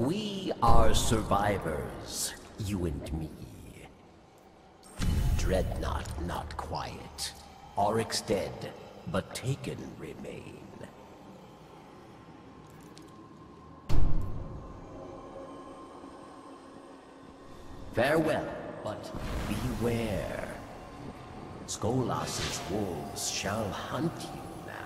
We are survivors, you and me. Dreadnought not quiet. Oryx dead, but Taken remain. Farewell, but beware. Skolas' wolves shall hunt you now.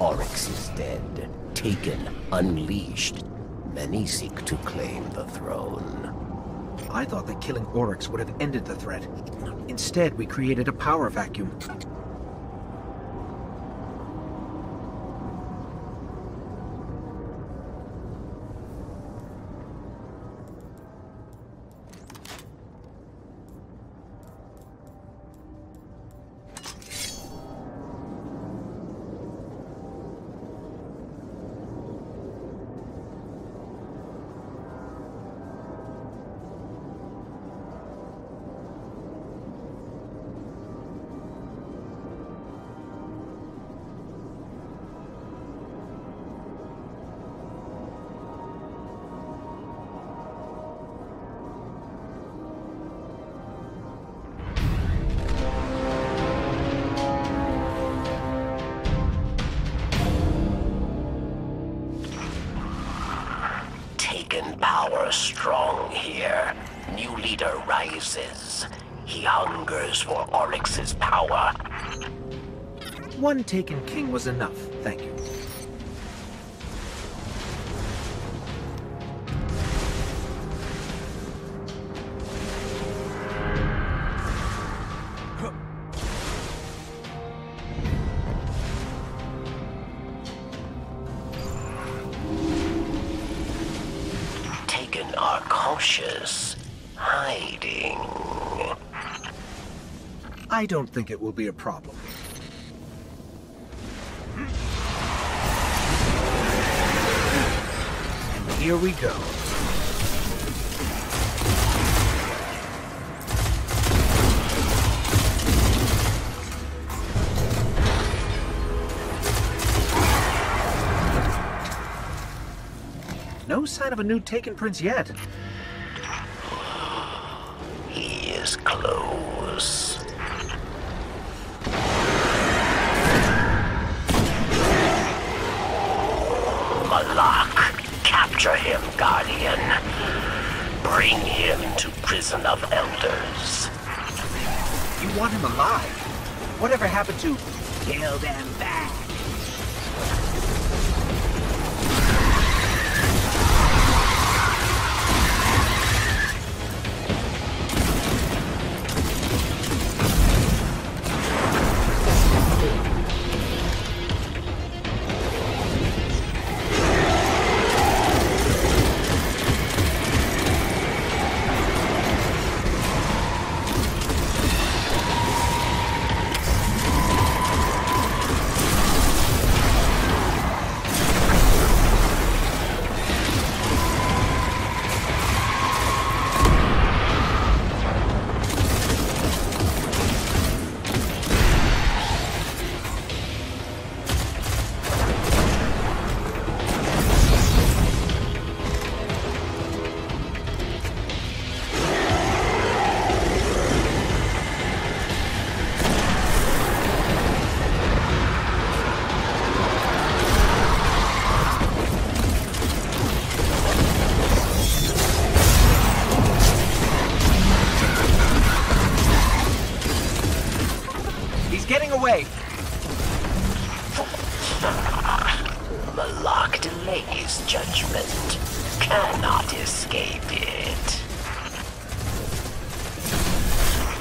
Oryx is dead, Taken, unleashed. Many seek to claim the throne. I thought that killing Oryx would have ended the threat. Instead, we created a power vacuum. Power strong here. New leader rises. He hungers for Oryx's power. One Taken king was enough, thank you. Are cautious, hiding. I don't think it will be a problem. And here we go. No sign of a new Taken prince yet. He is close. Malok, capture him, Guardian. Bring him to Prison of Elders. You want him alive? Whatever happened to kill them back? Malok delays judgment, cannot escape it.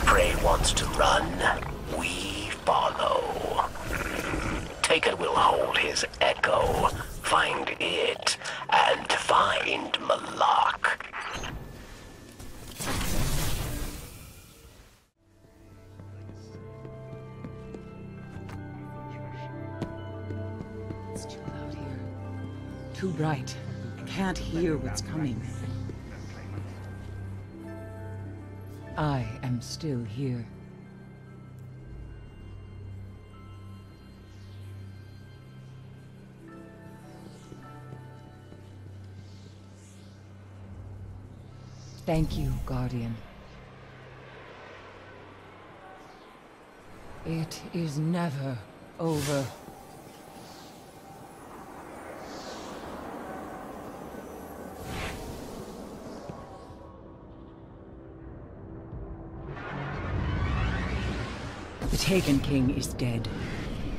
Prey wants to run, we follow. Taken will hold his echo, find it, and find Malok. Too bright. Can't hear what's coming. I am still here. Thank you, Guardian. It is never over. The Taken King is dead,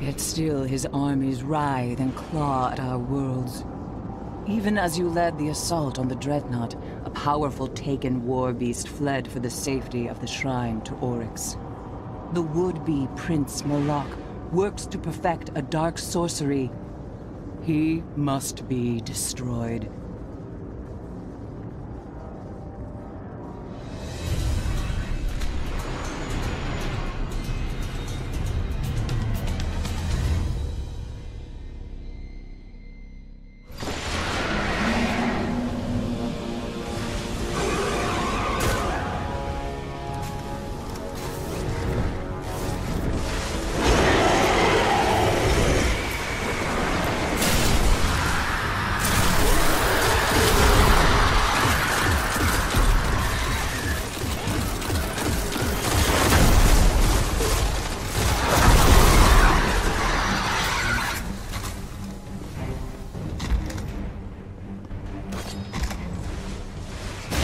yet still his armies writhe and claw at our worlds. Even as you led the assault on the Dreadnought, a powerful Taken war beast fled for the safety of the shrine to Oryx. The would-be Prince Malok works to perfect a dark sorcery. He must be destroyed.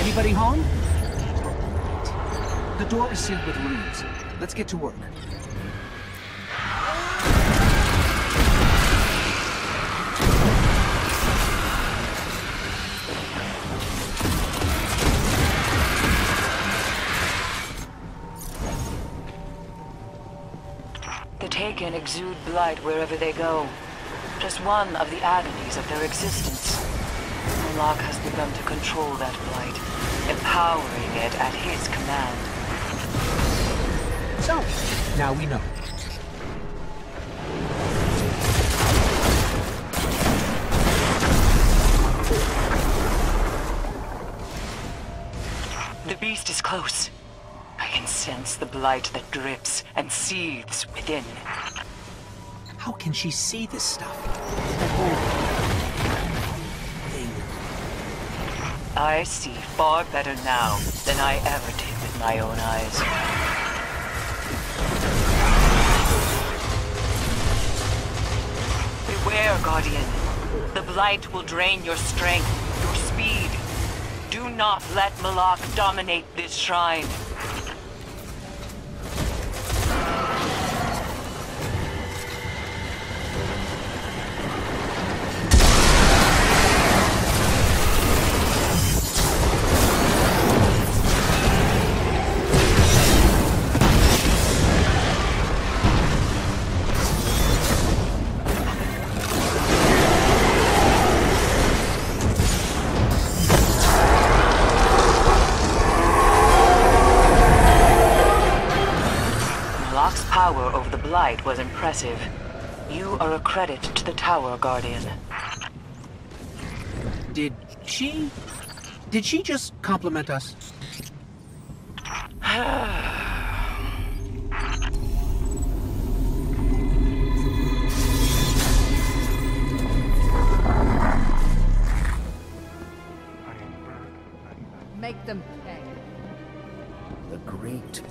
Anybody home? The door is sealed with runes. Let's get to work. The Taken exude blight wherever they go. Just one of the agonies of their existence. Malok has begun to control that blight, empowering it at his command. So, now we know. The beast is close. I can sense the blight that drips and seethes within. How can she see this stuff? That whole I see far better now than I ever did with my own eyes. Beware, Guardian. The blight will drain your strength, your speed. Do not let Malok dominate this shrine. Power over the blight was impressive. You are a credit to the Tower, Guardian. Did she just compliment us? Make them pay. The great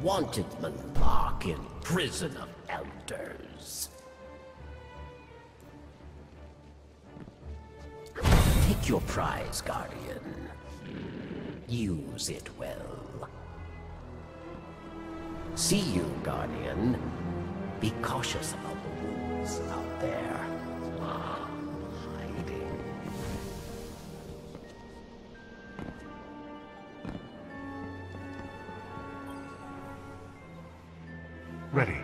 wanted Malok in Prison of Elders. Take your prize, Guardian. Use it well. See you, Guardian. Be cautious about the wolves out there. Ready.